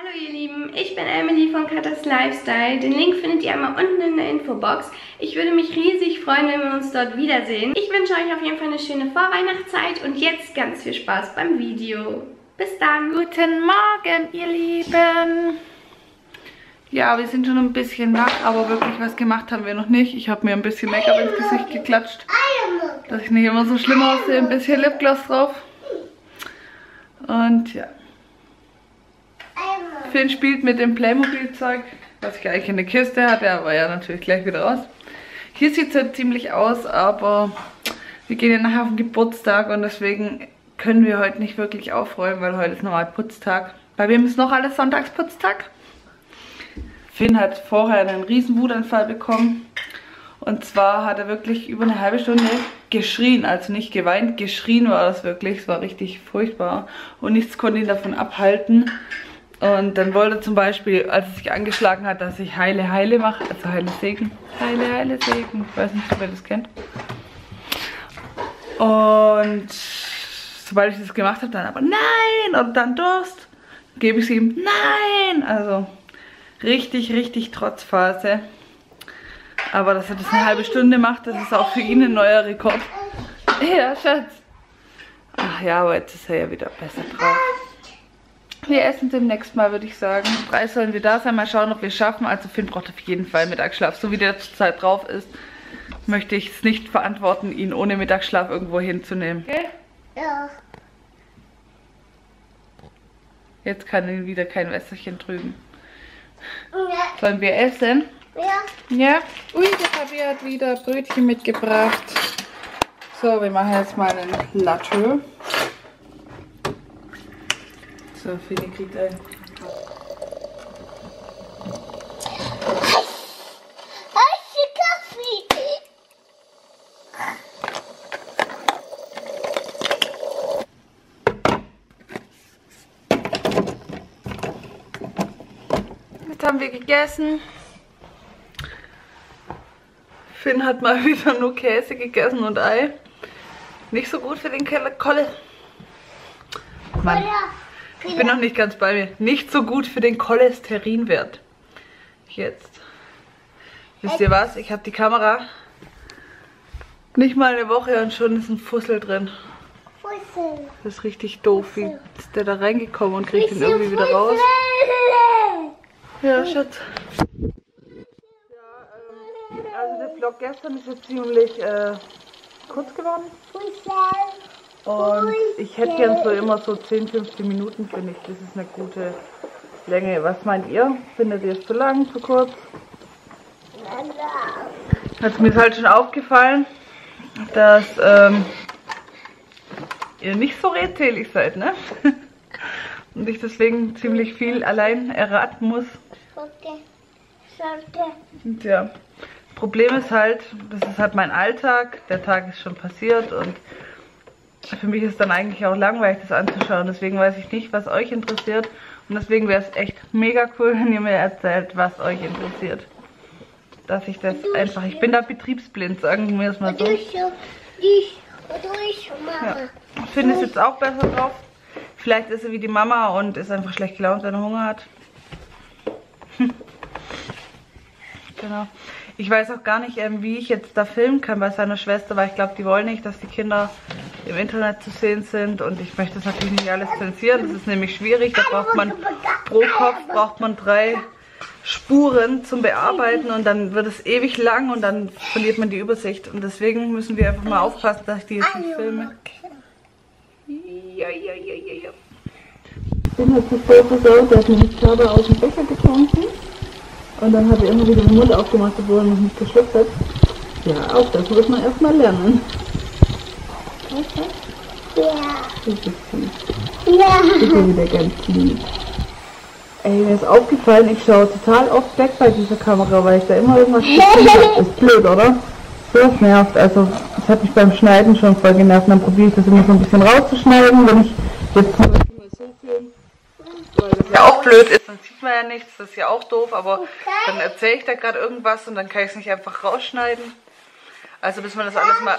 Hallo ihr Lieben, ich bin Emily von Katas Lifestyle. Den Link findet ihr einmal unten in der Infobox. Ich würde mich riesig freuen, wenn wir uns dort wiedersehen. Ich wünsche euch auf jeden Fall eine schöne Vorweihnachtszeit und jetzt ganz viel Spaß beim Video. Bis dann. Guten Morgen ihr Lieben. Ja, wir sind schon ein bisschen wach, aber wirklich was gemacht haben wir noch nicht. Ich habe mir ein bisschen Make-up ins Gesicht geklatscht, dass ich nicht immer so schlimm aussehe. Ein bisschen Lipgloss drauf. Und ja. Finn spielt mit dem Playmobil-Zeug, was ich eigentlich in der Kiste hatte, aber ja, natürlich gleich wieder raus. Hier sieht es halt ziemlich aus, aber wir gehen ja nachher auf den Geburtstag und deswegen können wir heute nicht wirklich aufräumen, weil heute ist normal Putztag. Bei wem ist noch alles Sonntagsputztag? Finn hat vorher einen riesen Wutanfall bekommen und zwar hat er wirklich über eine halbe Stunde geschrien, also nicht geweint, geschrien war das wirklich, es war richtig furchtbar und nichts konnte ihn davon abhalten. Und dann wollte zum Beispiel, als es sich angeschlagen hat, dass ich Heile, Heile mache, also Heile Segen. Heile, Heile Segen. Ich weiß nicht, ob ihr das kennt. Und sobald ich das gemacht habe, dann aber nein und dann Durst, gebe ich es ihm nein. Also richtig, richtig Trotzphase. Aber dass er das eine halbe Stunde macht, das ist auch für ihn ein neuer Rekord. Ja, Schatz. Ach ja, aber jetzt ist er ja wieder besser drauf. Wir essen demnächst mal, würde ich sagen. 3 sollen wir da sein. Mal schauen, ob wir es schaffen. Also Finn braucht auf jeden Fall Mittagsschlaf. So wie der zurzeit drauf ist, möchte ich es nicht verantworten, ihn ohne Mittagsschlaf irgendwo hinzunehmen. Okay? Ja. Jetzt kann ihn wieder kein Wässerchen trüben. Ja. Sollen wir essen? Ja. Ja? Ui, der Fabi hat wieder Brötchen mitgebracht. So, wir machen jetzt mal einen Latte. So, Fini kriegt ein. Jetzt haben wir gegessen. Finn hat mal wieder nur Käse gegessen und Ei. Nicht so gut für den Kolle. Mann. Ich bin noch nicht ganz bei mir. Nicht so gut für den Cholesterinwert. Jetzt. Wisst ihr was? Ich habe die Kamera nicht mal eine Woche und schon ist ein Fussel drin. Fussel. Das ist richtig doof. Wie ist der da reingekommen und kriegt ihn irgendwie wieder raus? Ja, Schatz. Ja, also der Vlog gestern ist jetzt ziemlich kurz geworden. Fussel. Und ich hätte gern so immer so 10, 15 Minuten, finde ich. Das ist eine gute Länge. Was meint ihr? Findet ihr es zu lang, zu kurz? Also mir ist halt schon aufgefallen, dass ihr nicht so redselig seid, ne? Und ich deswegen ziemlich viel allein erraten muss. Und ja, das Problem ist halt, das ist halt mein Alltag. Der Tag ist schon passiert und für mich ist es dann eigentlich auch langweilig, das anzuschauen. Deswegen weiß ich nicht, was euch interessiert. Und deswegen wäre es echt mega cool, wenn ihr mir erzählt, was euch interessiert. Dass ich das einfach... Ich bin da betriebsblind, sagen wir es mal so. Ja. Finn ist jetzt auch besser drauf. Vielleicht ist er wie die Mama und ist einfach schlecht gelaunt, wenn er Hunger hat. Genau. Ich weiß auch gar nicht, wie ich jetzt da filmen kann bei seiner Schwester, weil ich glaube, die wollen nicht, dass die Kinder im Internet zu sehen sind und ich möchte das natürlich nicht alles zensieren, das ist nämlich schwierig, da braucht man pro Kopf 3 Spuren zum Bearbeiten und dann wird es ewig lang und dann verliert man die Übersicht und deswegen müssen wir einfach mal aufpassen, dass ich die jetzt nicht filme. Ja. Ich bin halt so voll versorgt, dass ich mich gerade aus dem Becher getrunken und dann habe ich immer wieder den Mund aufgemacht, obwohl er noch nicht geschluckt hat. Ja, auch das muss man erstmal lernen. Okay. Ja. Das ist süß. Ja. Das ist wieder ganz lieb. Ey, mir ist aufgefallen, ich schaue total oft weg bei dieser Kamera, weil ich da immer irgendwas gesehen habe. Ist blöd, oder? So, das nervt. Also, das hat mich beim Schneiden schon voll genervt. Dann probiere ich das immer so ein bisschen rauszuschneiden, wenn ich jetzt zum Beispiel mal so filme. Weil das ja auch blöd ist, dann sieht man ja nichts. Das ist ja auch doof, aber dann erzähle ich da gerade irgendwas und dann kann ich es nicht einfach rausschneiden. Also, bis man das alles mal...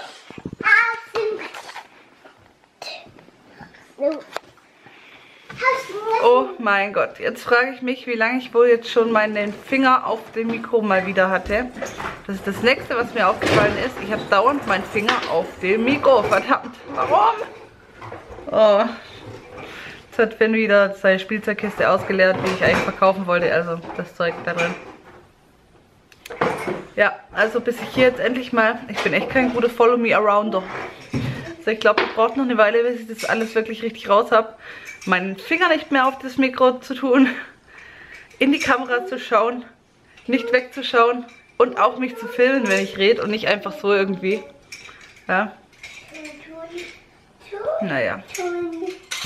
Oh mein Gott, jetzt frage ich mich, wie lange ich wohl jetzt schon meinen Finger auf dem Mikro mal wieder hatte. Das ist das Nächste, was mir aufgefallen ist. Ich habe dauernd meinen Finger auf dem Mikro. Verdammt, warum? Oh. Jetzt hat Finn wieder seine Spielzeugkiste ausgeleert, die ich eigentlich verkaufen wollte. Also das Zeug da drin. Ja, also bis ich hier jetzt endlich mal... Ich bin echt kein guter Follow-Me-Arounder. Also ich glaube, ich brauche noch eine Weile, bis ich das alles wirklich richtig raus habe. Meinen Finger nicht mehr auf das Mikro zu tun, in die Kamera zu schauen, nicht wegzuschauen und auch mich zu filmen, wenn ich rede und nicht einfach so irgendwie. Ja. Naja,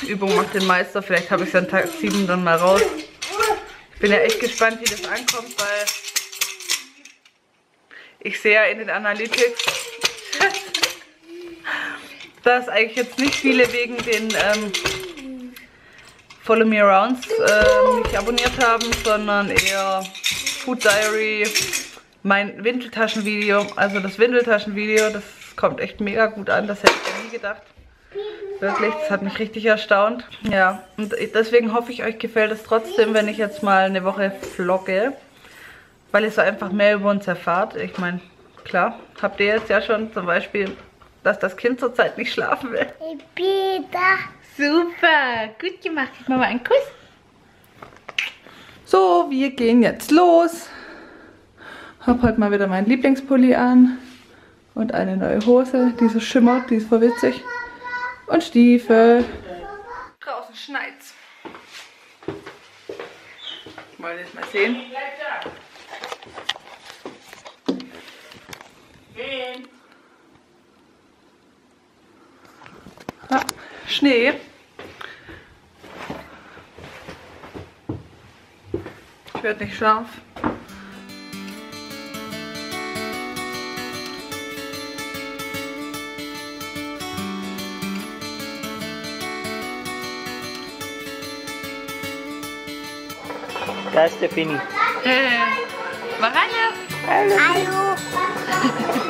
Übung macht den Meister. Vielleicht habe ich es an Tag 7 dann mal raus. Ich bin ja echt gespannt, wie das ankommt, weil ich sehe ja in den Analytics, dass eigentlich jetzt nicht viele wegen den Follow Me Arounds nicht abonniert haben, sondern eher Food Diary, mein Windeltaschenvideo. Also das Windeltaschenvideo, das kommt echt mega gut an, das hätte ich ja nie gedacht. Wirklich, das hat mich richtig erstaunt. Ja, und deswegen hoffe ich, euch gefällt es trotzdem, wenn ich jetzt mal eine Woche vlogge, weil ihr so einfach mehr über uns erfahrt. Ich meine, klar, habt ihr jetzt ja schon zum Beispiel, dass das Kind zurzeit nicht schlafen will. Ich bin da. Super, gut gemacht. Gib mal einen Kuss. So, wir gehen jetzt los. Hab heute mal wieder meinen Lieblingspulli an. Und eine neue Hose. Die so schimmert, die ist voll witzig. Und Stiefel. Draußen schneit's. Wollt ihr das mal sehen? Gehen. Ah, Schnee. Ich werde nicht scharf. Da ist der Finny. Hallo. Hallo.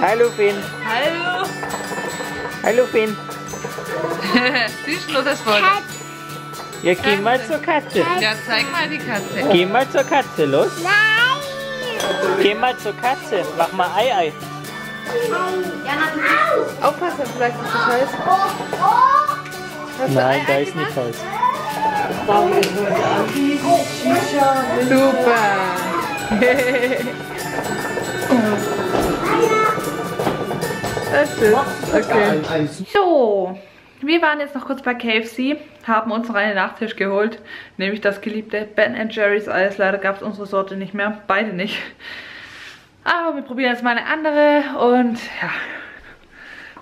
Hallo Finn. Hallo. Hallo Finn. Siehst du das Wort? Ja, geh mal zur Katze. Ja, zeig mal die Katze. Geh mal zur Katze, los. Nein. Geh mal zur Katze. Mach mal Ei-Ei. Ja, aufpassen, vielleicht ist das heiß. Nein, da ist nichts heiß. Super. Das ist okay. So. Wir waren jetzt noch kurz bei KFC, haben uns noch einen Nachtisch geholt, nämlich das geliebte Ben & Jerry's Eis. Leider gab es unsere Sorte nicht mehr, beide nicht. Aber wir probieren jetzt mal eine andere und ja,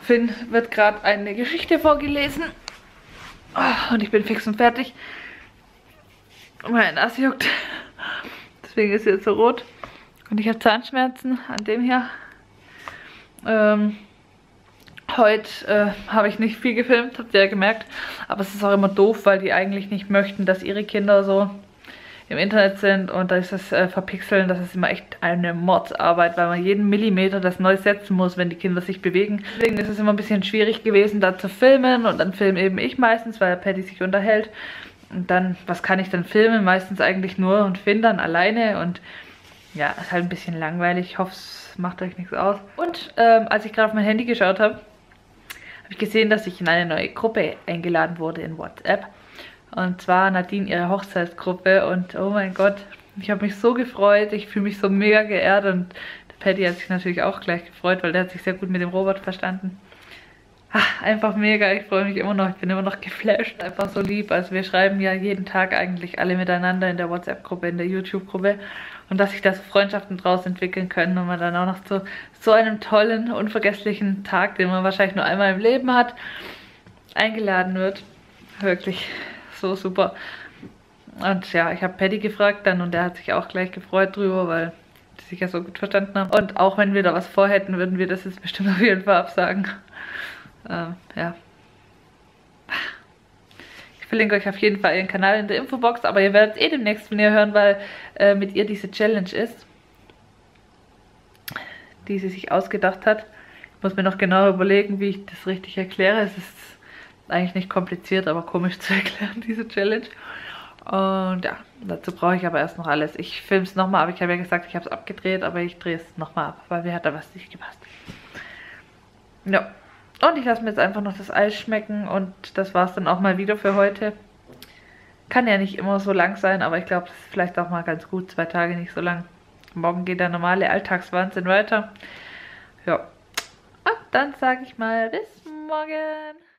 Finn wird gerade eine Geschichte vorgelesen. Oh, und ich bin fix und fertig. Mein Ass juckt, deswegen ist sie jetzt so rot. Und ich habe Zahnschmerzen an dem hier. Heute habe ich nicht viel gefilmt, habt ihr ja gemerkt. Aber es ist auch immer doof, weil die eigentlich nicht möchten, dass ihre Kinder so im Internet sind. Und da ist das Verpixeln, das ist immer echt eine Mordsarbeit, weil man jeden Millimeter das neu setzen muss, wenn die Kinder sich bewegen. Deswegen ist es immer ein bisschen schwierig gewesen, da zu filmen. Und dann filme eben ich meistens, weil Patty sich unterhält. Und dann, was kann ich dann filmen? Meistens eigentlich nur und Finn dann alleine. Und ja, ist halt ein bisschen langweilig. Ich hoffe, es macht euch nichts aus. Und als ich gerade auf mein Handy geschaut habe, ich gesehen, dass ich in eine neue Gruppe eingeladen wurde in WhatsApp. Und zwar Nadine, ihre Hochzeitsgruppe. Und oh mein Gott, ich habe mich so gefreut. Ich fühle mich so mega geehrt. Und der Patty hat sich natürlich auch gleich gefreut, weil der hat sich sehr gut mit dem Robert verstanden. Ach, einfach mega. Ich freue mich immer noch. Ich bin immer noch geflasht. Einfach so lieb. Also wir schreiben ja jeden Tag eigentlich alle miteinander in der WhatsApp-Gruppe, in der YouTube-Gruppe. Und dass sich da so Freundschaften draus entwickeln können und man dann auch noch zu so einem tollen, unvergesslichen Tag, den man wahrscheinlich nur einmal im Leben hat, eingeladen wird. Wirklich so super. Und ja, ich habe Patty gefragt dann und der hat sich auch gleich gefreut drüber, weil die sich ja so gut verstanden haben. Und auch wenn wir da was vorhätten, würden wir das jetzt bestimmt auf jeden Fall absagen. Ja. Ich verlinke euch auf jeden Fall ihren Kanal in der Infobox, aber ihr werdet es eh demnächst von ihr hören, weil mit ihr diese Challenge ist, die sie sich ausgedacht hat. Ich muss mir noch genau überlegen, wie ich das richtig erkläre. Es ist eigentlich nicht kompliziert, aber komisch zu erklären, diese Challenge. Und ja, dazu brauche ich aber erst noch alles. Ich filme es nochmal, aber ich habe ja gesagt, ich habe es abgedreht, aber ich drehe es nochmal ab, weil mir hat da was nicht gepasst. Ja, und ich lasse mir jetzt einfach noch das Eis schmecken und das war es dann auch mal wieder für heute. Kann ja nicht immer so lang sein, aber ich glaube, das ist vielleicht auch mal ganz gut, 2 Tage nicht so lang. Morgen geht der normale Alltagswahnsinn weiter. Ja, und dann sage ich mal bis morgen.